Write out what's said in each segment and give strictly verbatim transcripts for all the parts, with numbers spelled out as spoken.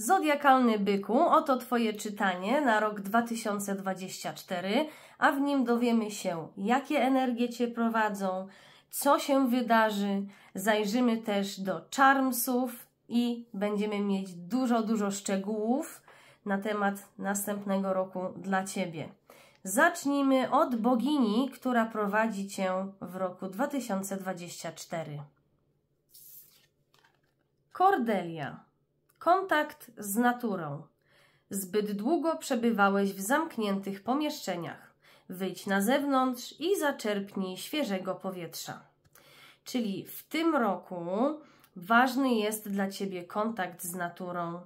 Zodiakalny byku, oto Twoje czytanie na rok dwa tysiące dwudziesty czwarty, a w nim dowiemy się, jakie energie Cię prowadzą, co się wydarzy. Zajrzymy też do charmsów i będziemy mieć dużo, dużo szczegółów na temat następnego roku dla Ciebie. Zacznijmy od bogini, która prowadzi Cię w roku dwa tysiące dwudziestym czwartym. Kordelia. Kontakt z naturą. Zbyt długo przebywałeś w zamkniętych pomieszczeniach. Wyjdź na zewnątrz i zaczerpnij świeżego powietrza. Czyli w tym roku ważny jest dla Ciebie kontakt z naturą.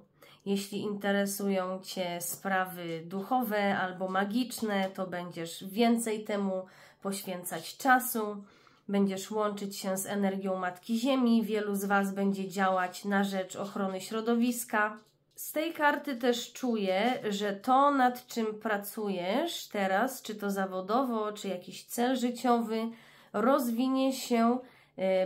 Jeśli interesują Cię sprawy duchowe albo magiczne, to będziesz więcej temu poświęcać czasu. Będziesz łączyć się z energią Matki Ziemi. Wielu z Was będzie działać na rzecz ochrony środowiska. Z tej karty też czuję, że to, nad czym pracujesz teraz, czy to zawodowo, czy jakiś cel życiowy, rozwinie się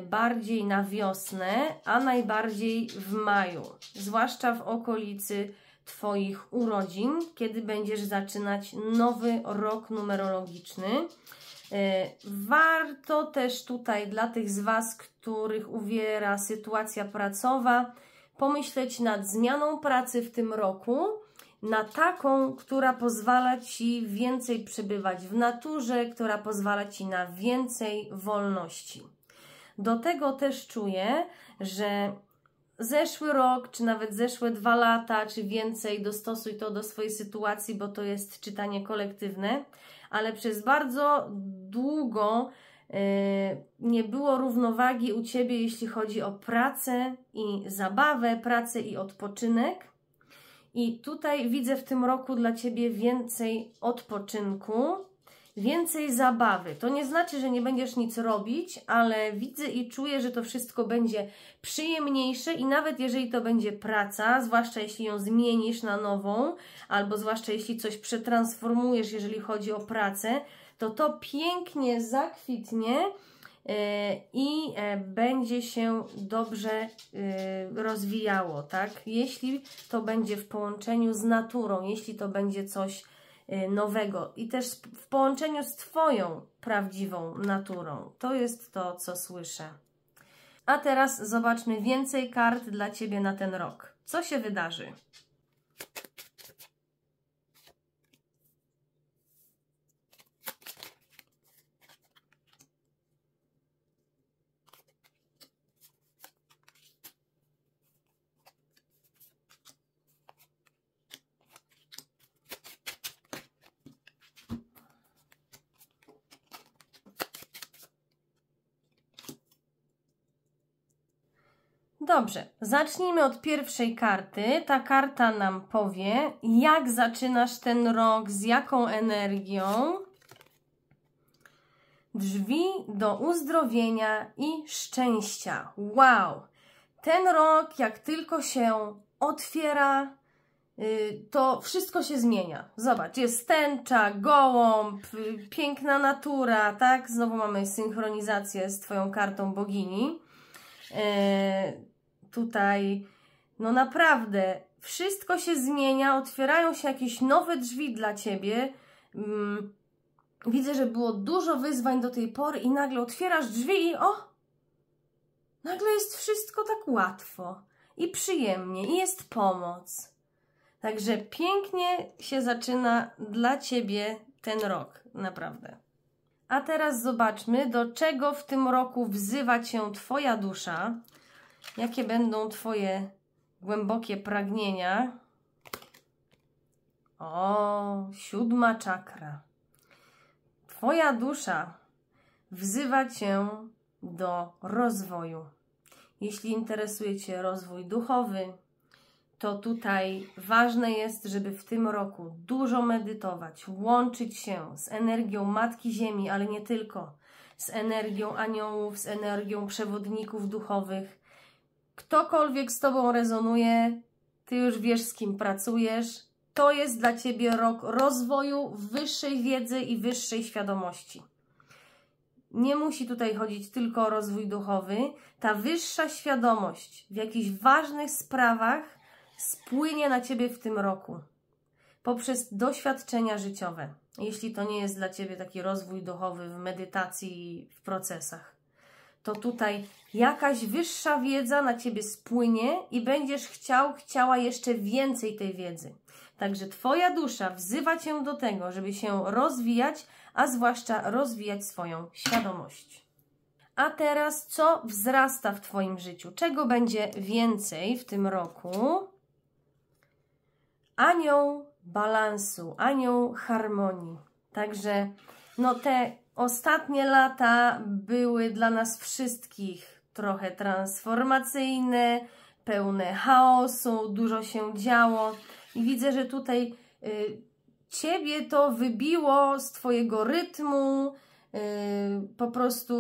bardziej na wiosnę, a najbardziej w maju. Zwłaszcza w okolicy Twoich urodzin, kiedy będziesz zaczynać nowy rok numerologiczny. Warto też tutaj dla tych z Was, których uwiera sytuacja pracowa, pomyśleć nad zmianą pracy w tym roku na taką, która pozwala Ci więcej przebywać w naturze, która pozwala Ci na więcej wolności. Do tego też czuję, że zeszły rok, czy nawet zeszłe dwa lata, czy więcej, dostosuj to do swojej sytuacji, bo to jest czytanie kolektywne, ale przez bardzo długo yy, nie było równowagi u Ciebie, jeśli chodzi o pracę i zabawę, pracę i odpoczynek. I tutaj widzę w tym roku dla Ciebie więcej odpoczynku, więcej zabawy. To nie znaczy, że nie będziesz nic robić, ale widzę i czuję, że to wszystko będzie przyjemniejsze i nawet jeżeli to będzie praca, zwłaszcza jeśli ją zmienisz na nową, albo zwłaszcza jeśli coś przetransformujesz, jeżeli chodzi o pracę, to to pięknie zakwitnie i będzie się dobrze rozwijało, tak? Jeśli to będzie w połączeniu z naturą, jeśli to będzie coś nowego i też w połączeniu z Twoją prawdziwą naturą. To jest to, co słyszę. A teraz zobaczmy więcej kart dla Ciebie na ten rok. Co się wydarzy? Dobrze, zacznijmy od pierwszej karty. Ta karta nam powie, jak zaczynasz ten rok, z jaką energią. Drzwi do uzdrowienia i szczęścia. Wow! Ten rok, jak tylko się otwiera, to wszystko się zmienia. Zobacz, jest tęcza, gołąb, piękna natura, tak? Znowu mamy synchronizację z Twoją kartą bogini. Eee... Tutaj, no naprawdę, wszystko się zmienia, otwierają się jakieś nowe drzwi dla Ciebie. Widzę, że było dużo wyzwań do tej pory i nagle otwierasz drzwi i o, nagle jest wszystko tak łatwo i przyjemnie i jest pomoc. Także pięknie się zaczyna dla Ciebie ten rok, naprawdę. A teraz zobaczmy, do czego w tym roku wzywa Cię Twoja dusza. Jakie będą Twoje głębokie pragnienia? O, siódma czakra. Twoja dusza wzywa Cię do rozwoju. Jeśli interesuje Cię rozwój duchowy, to tutaj ważne jest, żeby w tym roku dużo medytować, łączyć się z energią Matki Ziemi, ale nie tylko, z energią aniołów, z energią przewodników duchowych. Ktokolwiek z Tobą rezonuje, Ty już wiesz, z kim pracujesz. To jest dla Ciebie rok rozwoju wyższej wiedzy i wyższej świadomości. Nie musi tutaj chodzić tylko o rozwój duchowy. Ta wyższa świadomość w jakichś ważnych sprawach spłynie na Ciebie w tym roku poprzez doświadczenia życiowe, jeśli to nie jest dla Ciebie taki rozwój duchowy w medytacji, w procesach, to tutaj jakaś wyższa wiedza na Ciebie spłynie i będziesz chciał, chciała jeszcze więcej tej wiedzy. Także Twoja dusza wzywa Cię do tego, żeby się rozwijać, a zwłaszcza rozwijać swoją świadomość. A teraz co wzrasta w Twoim życiu? Czego będzie więcej w tym roku? Anioł balansu, anioł harmonii. Także no te ostatnie lata były dla nas wszystkich trochę transformacyjne, pełne chaosu, dużo się działo i widzę, że tutaj y, Ciebie to wybiło z Twojego rytmu, y, po prostu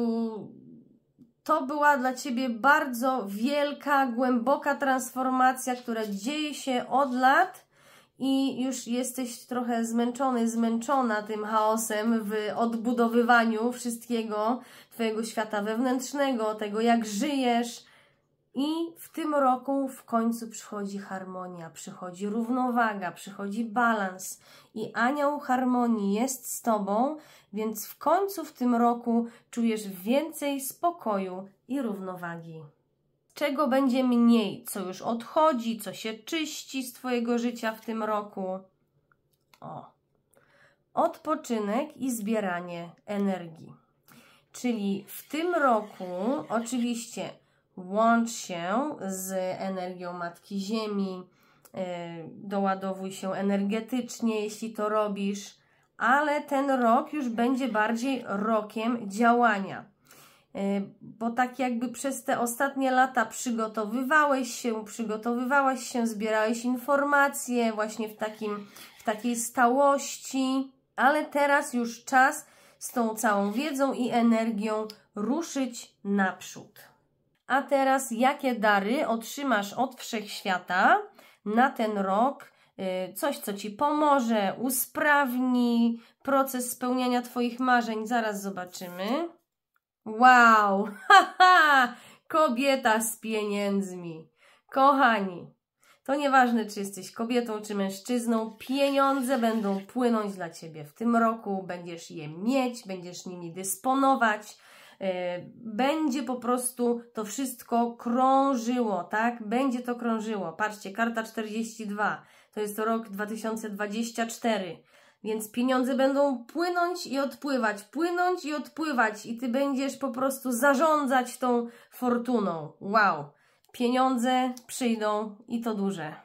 to była dla Ciebie bardzo wielka, głęboka transformacja, która dzieje się od lat i już jesteś trochę zmęczony, zmęczona tym chaosem w odbudowywaniu wszystkiego, Twojego świata wewnętrznego, tego jak żyjesz. I w tym roku w końcu przychodzi harmonia, przychodzi równowaga, przychodzi balans i anioł harmonii jest z Tobą, więc w końcu w tym roku czujesz więcej spokoju i równowagi. Czego będzie mniej, co już odchodzi, co się czyści z Twojego życia w tym roku? O, odpoczynek i zbieranie energii. Czyli w tym roku oczywiście łącz się z energią Matki Ziemi, yy, doładowuj się energetycznie, jeśli to robisz, ale ten rok już będzie bardziej rokiem działania. Bo tak jakby przez te ostatnie lata przygotowywałeś się, przygotowywałaś się, zbierałeś informacje właśnie w, takim, w takiej stałości, ale teraz już czas z tą całą wiedzą i energią ruszyć naprzód. A teraz jakie dary otrzymasz od Wszechświata na ten rok? Coś, co Ci pomoże, usprawni proces spełniania Twoich marzeń. Zaraz zobaczymy. Wow, haha, kobieta z pieniędzmi. Kochani, to nieważne, czy jesteś kobietą, czy mężczyzną, pieniądze będą płynąć dla Ciebie w tym roku, będziesz je mieć, będziesz nimi dysponować, yy, będzie po prostu to wszystko krążyło, tak? Będzie to krążyło. Patrzcie, karta czterdzieści dwa, to jest rok dwa tysiące dwudziesty czwarty. Więc pieniądze będą płynąć i odpływać, płynąć i odpływać i Ty będziesz po prostu zarządzać tą fortuną. Wow! Pieniądze przyjdą i to duże.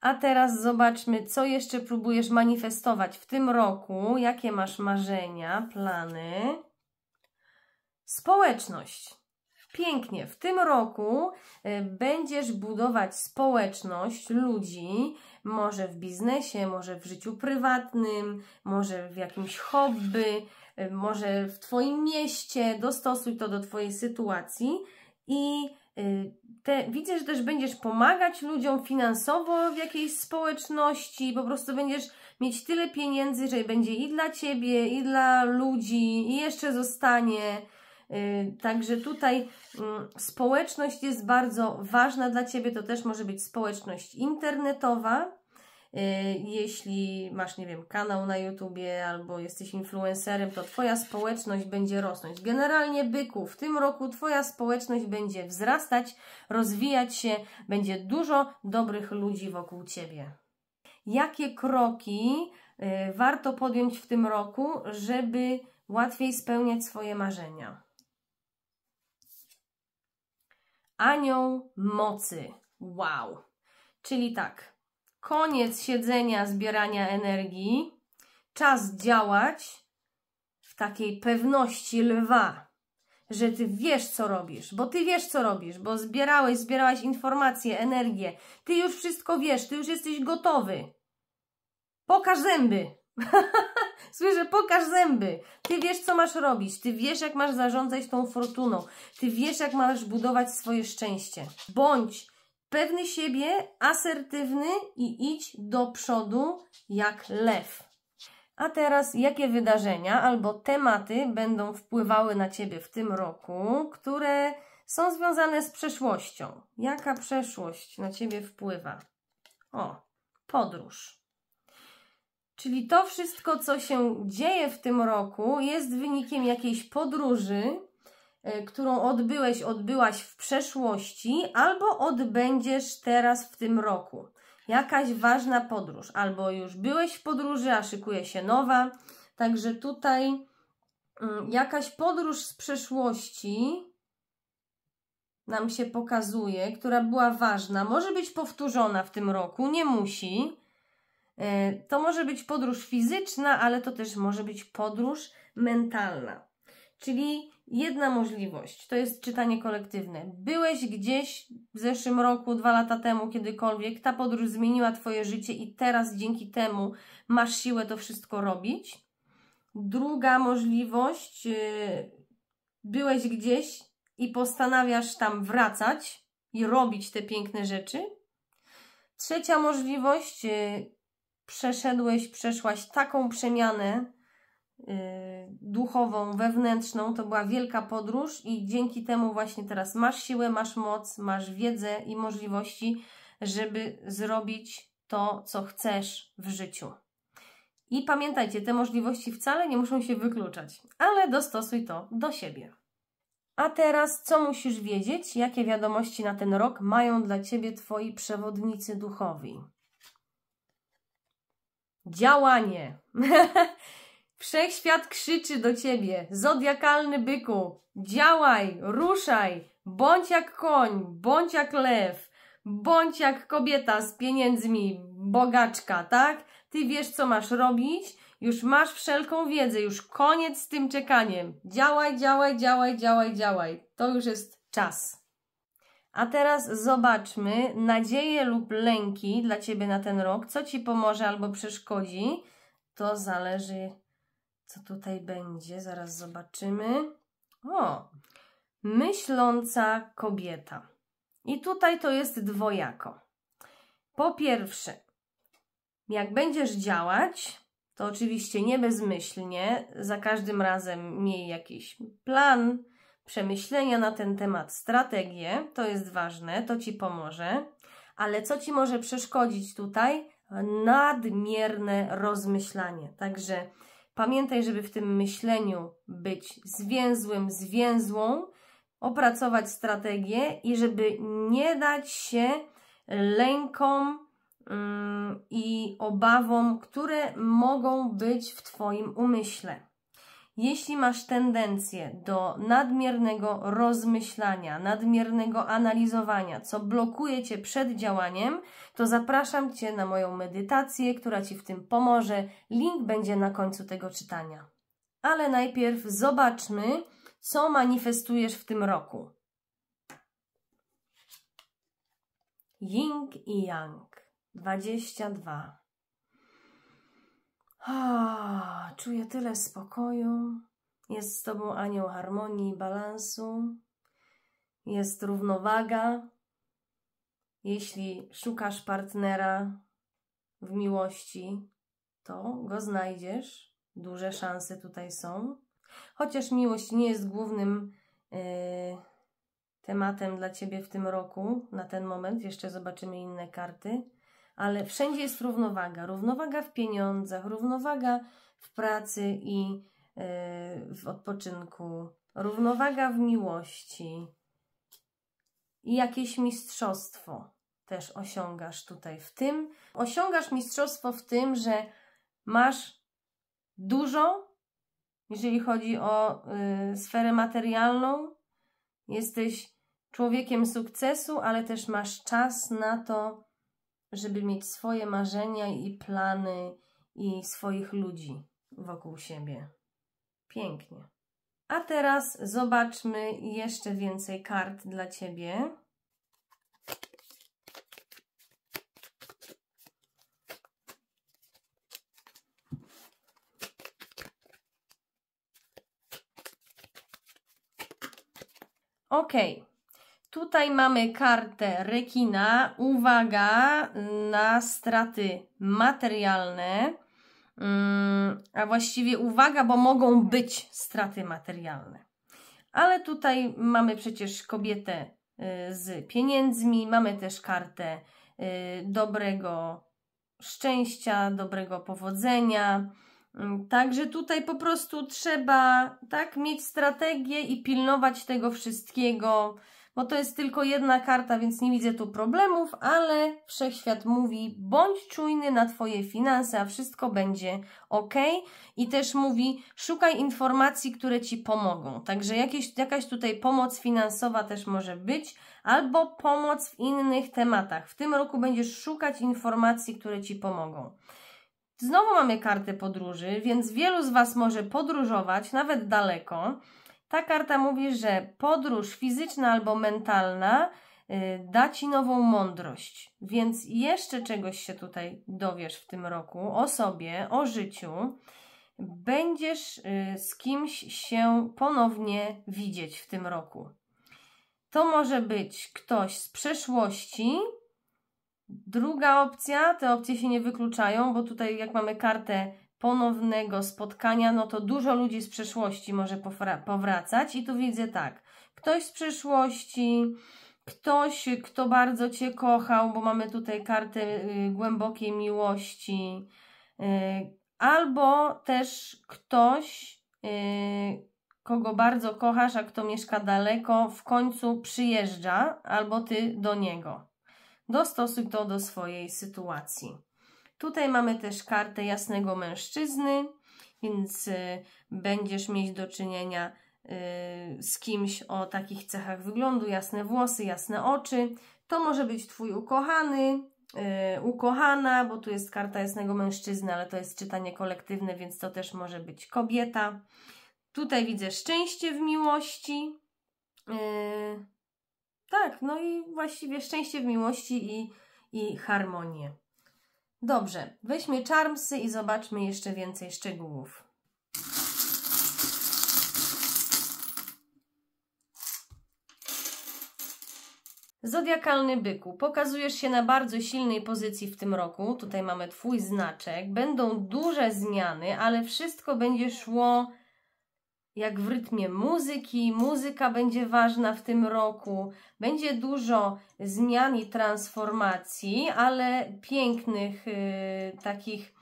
A teraz zobaczmy, co jeszcze próbujesz manifestować w tym roku. Jakie masz marzenia, plany? Społeczność. Pięknie. W tym roku będziesz budować społeczność ludzi, może w biznesie, może w życiu prywatnym, może w jakimś hobby, może w Twoim mieście. Dostosuj to do Twojej sytuacji i te, widzę, że też będziesz pomagać ludziom finansowo w jakiejś społeczności. Po prostu będziesz mieć tyle pieniędzy, że będzie i dla Ciebie, i dla ludzi, i jeszcze zostanie. Także tutaj społeczność jest bardzo ważna dla Ciebie, to też może być społeczność internetowa, jeśli masz, nie wiem, kanał na YouTubie albo jesteś influencerem, to Twoja społeczność będzie rosnąć. Generalnie byku, w tym roku Twoja społeczność będzie wzrastać, rozwijać się, będzie dużo dobrych ludzi wokół Ciebie. Jakie kroki warto podjąć w tym roku, żeby łatwiej spełniać swoje marzenia? Anioł mocy. Wow! Czyli tak, koniec siedzenia, zbierania energii, czas działać w takiej pewności lwa, że Ty wiesz, co robisz, bo Ty wiesz, co robisz, bo zbierałeś, zbierałaś informacje, energię, Ty już wszystko wiesz, Ty już jesteś gotowy. Pokaż zęby! Słyszę, pokaż zęby. Ty wiesz, co masz robić. Ty wiesz, jak masz zarządzać tą fortuną. Ty wiesz, jak masz budować swoje szczęście. Bądź pewny siebie, asertywny i idź do przodu jak lew. A teraz, jakie wydarzenia albo tematy będą wpływały na Ciebie w tym roku, które są związane z przeszłością. Jaka przeszłość na Ciebie wpływa? O, podróż. Czyli to wszystko, co się dzieje w tym roku, jest wynikiem jakiejś podróży, którą odbyłeś, odbyłaś w przeszłości, albo odbędziesz teraz w tym roku. Jakaś ważna podróż, albo już byłeś w podróży, a szykuje się nowa. Także tutaj jakaś podróż z przeszłości nam się pokazuje, która była ważna. Może być powtórzona w tym roku, nie musi. To może być podróż fizyczna, ale to też może być podróż mentalna. Czyli jedna możliwość, to jest czytanie kolektywne. Byłeś gdzieś w zeszłym roku, dwa lata temu, kiedykolwiek, ta podróż zmieniła Twoje życie i teraz dzięki temu masz siłę to wszystko robić. Druga możliwość, byłeś gdzieś i postanawiasz tam wracać i robić te piękne rzeczy. Trzecia możliwość, przeszedłeś, przeszłaś taką przemianę duchową, wewnętrzną, to była wielka podróż i dzięki temu właśnie teraz masz siłę, masz moc, masz wiedzę i możliwości, żeby zrobić to, co chcesz w życiu. I pamiętajcie, te możliwości wcale nie muszą się wykluczać, ale dostosuj to do siebie. A teraz co musisz wiedzieć? Jakie wiadomości na ten rok mają dla Ciebie Twoi przewodnicy duchowi? Działanie! Wszechświat krzyczy do Ciebie, zodiakalny byku, działaj, ruszaj, bądź jak koń, bądź jak lew, bądź jak kobieta z pieniędzmi, bogaczka, tak? Ty wiesz, co masz robić, już masz wszelką wiedzę, już koniec z tym czekaniem. Działaj, działaj, działaj, działaj, działaj. To już jest czas. A teraz zobaczmy nadzieje lub lęki dla Ciebie na ten rok, co Ci pomoże albo przeszkodzi. To zależy, co tutaj będzie, zaraz zobaczymy. O, myśląca kobieta. I tutaj to jest dwojako. Po pierwsze, jak będziesz działać, to oczywiście nie bezmyślnie, za każdym razem miej jakiś plan, przemyślenia na ten temat, strategię, to jest ważne, to Ci pomoże, ale co Ci może przeszkodzić tutaj? Nadmierne rozmyślanie. Także pamiętaj, żeby w tym myśleniu być zwięzłym, zwięzłą, opracować strategię i żeby nie dać się lękom i obawom, które mogą być w Twoim umyśle. Jeśli masz tendencję do nadmiernego rozmyślania, nadmiernego analizowania, co blokuje Cię przed działaniem, to zapraszam Cię na moją medytację, która Ci w tym pomoże. Link będzie na końcu tego czytania. Ale najpierw zobaczmy, co manifestujesz w tym roku. Ying i Yang. dwadzieścia dwa. Oh, czuję tyle spokoju. Jest z Tobą anioł harmonii i balansu. Jest równowaga. Jeśli szukasz partnera w miłości, to go znajdziesz. Duże szanse tutaj są. Chociaż miłość nie jest głównym yy, tematem dla Ciebie w tym roku, na ten moment. Jeszcze zobaczymy inne karty. Ale wszędzie jest równowaga. Równowaga w pieniądzach, równowaga w pracy i yy, w odpoczynku, równowaga w miłości i jakieś mistrzostwo też osiągasz tutaj w tym. Osiągasz mistrzostwo w tym, że masz dużo, jeżeli chodzi o yy, sferę materialną. Jesteś człowiekiem sukcesu, ale też masz czas na to, żeby mieć swoje marzenia i plany i swoich ludzi wokół siebie. Pięknie. A teraz zobaczmy jeszcze więcej kart dla Ciebie. Ok. Tutaj mamy kartę rekina, uwaga na straty materialne, a właściwie uwaga, bo mogą być straty materialne. ale tutaj mamy przecież kobietę z pieniędzmi, mamy też kartę dobrego szczęścia, dobrego powodzenia. Także tutaj po prostu trzeba tak mieć strategię i pilnować tego wszystkiego, bo to jest tylko jedna karta, więc nie widzę tu problemów, ale Wszechświat mówi, bądź czujny na Twoje finanse, a wszystko będzie ok. I też mówi, szukaj informacji, które Ci pomogą. Także jakieś, jakaś tutaj pomoc finansowa też może być, albo pomoc w innych tematach. W tym roku będziesz szukać informacji, które Ci pomogą. Znowu mamy kartę podróży, więc wielu z Was może podróżować, nawet daleko. Ta karta mówi, że podróż fizyczna albo mentalna yy, da Ci nową mądrość, więc jeszcze czegoś się tutaj dowiesz w tym roku o sobie, o życiu. Będziesz yy, z kimś się ponownie widzieć w tym roku. To może być ktoś z przeszłości. Druga opcja, te opcje się nie wykluczają, bo tutaj jak mamy kartę ponownego spotkania, no to dużo ludzi z przeszłości może powracać i tu widzę tak, ktoś z przeszłości, ktoś, kto bardzo Cię kochał, bo mamy tutaj kartę y, głębokiej miłości, y, albo też ktoś, y, kogo bardzo kochasz, a kto mieszka daleko, w końcu przyjeżdża, albo Ty do niego. Dostosuj to do swojej sytuacji. Tutaj mamy też kartę jasnego mężczyzny, więc y, będziesz mieć do czynienia y, z kimś o takich cechach wyglądu, jasne włosy, jasne oczy. To może być Twój ukochany, y, ukochana, bo tu jest karta jasnego mężczyzny, ale to jest czytanie kolektywne, więc to też może być kobieta. Tutaj widzę szczęście w miłości. Y, tak, no i właściwie szczęście w miłości i, i harmonię. Dobrze, weźmy charmsy i zobaczmy jeszcze więcej szczegółów. Zodiakalny byku. Pokazujesz się na bardzo silnej pozycji w tym roku. Tutaj mamy Twój znaczek. Będą duże zmiany, ale wszystko będzie szło jak w rytmie muzyki. Muzyka będzie ważna w tym roku. Będzie dużo zmian i transformacji, ale pięknych, yy, takich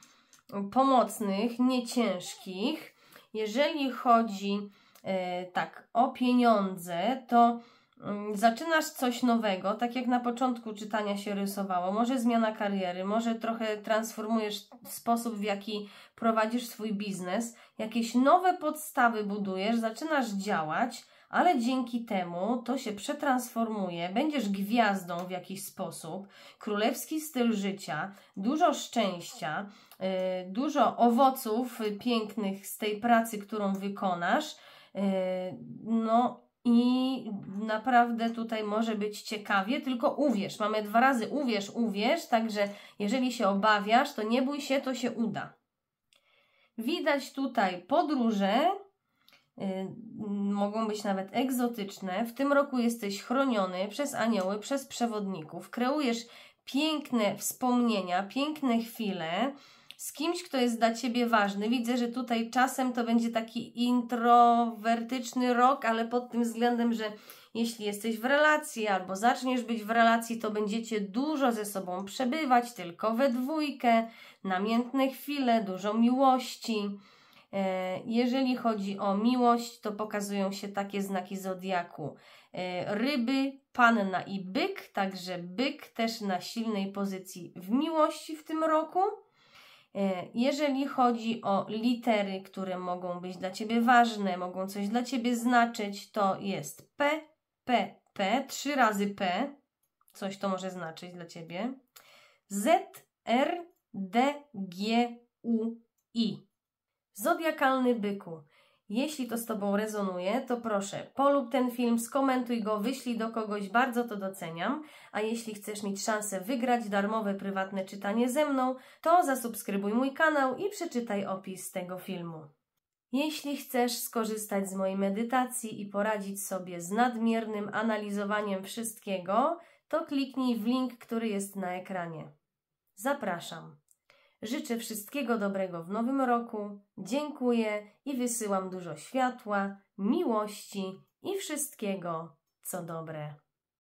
pomocnych, nie ciężkich. Jeżeli chodzi yy, tak o pieniądze, to yy, zaczynasz coś nowego, tak jak na początku czytania się rysowało. Może zmiana kariery, może trochę transformujesz sposób, w jaki prowadzisz swój biznes. Jakieś nowe podstawy budujesz, zaczynasz działać, ale dzięki temu to się przetransformuje, będziesz gwiazdą w jakiś sposób, królewski styl życia, dużo szczęścia, yy, dużo owoców pięknych z tej pracy, którą wykonasz, yy, no i naprawdę tutaj może być ciekawie, tylko uwierz, mamy dwa razy uwierz, uwierz, także jeżeli się obawiasz, to nie bój się, to się uda. Widać tutaj podróże, yy, mogą być nawet egzotyczne. W tym roku jesteś chroniony przez anioły, przez przewodników. Kreujesz piękne wspomnienia, piękne chwile z kimś, kto jest dla Ciebie ważny. Widzę, że tutaj czasem to będzie taki introwertyczny rok, ale pod tym względem, że jeśli jesteś w relacji albo zaczniesz być w relacji, to będziecie dużo ze sobą przebywać, tylko we dwójkę, namiętne chwile, dużo miłości. Jeżeli chodzi o miłość, to pokazują się takie znaki zodiaku. Ryby, panna i byk, także byk też na silnej pozycji w miłości w tym roku. Jeżeli chodzi o litery, które mogą być dla Ciebie ważne, mogą coś dla Ciebie znaczyć, to jest P, P, P, trzy razy P, coś to może znaczyć dla Ciebie, Z, R, D, G, U, I. Zodiakalny byku. Jeśli to z Tobą rezonuje, to proszę, polub ten film, skomentuj go, wyślij do kogoś, bardzo to doceniam. A jeśli chcesz mieć szansę wygrać darmowe, prywatne czytanie ze mną, to zasubskrybuj mój kanał i przeczytaj opis tego filmu. Jeśli chcesz skorzystać z mojej medytacji i poradzić sobie z nadmiernym analizowaniem wszystkiego, to kliknij w link, który jest na ekranie. Zapraszam. Życzę wszystkiego dobrego w nowym roku, dziękuję i wysyłam dużo światła, miłości i wszystkiego, co dobre.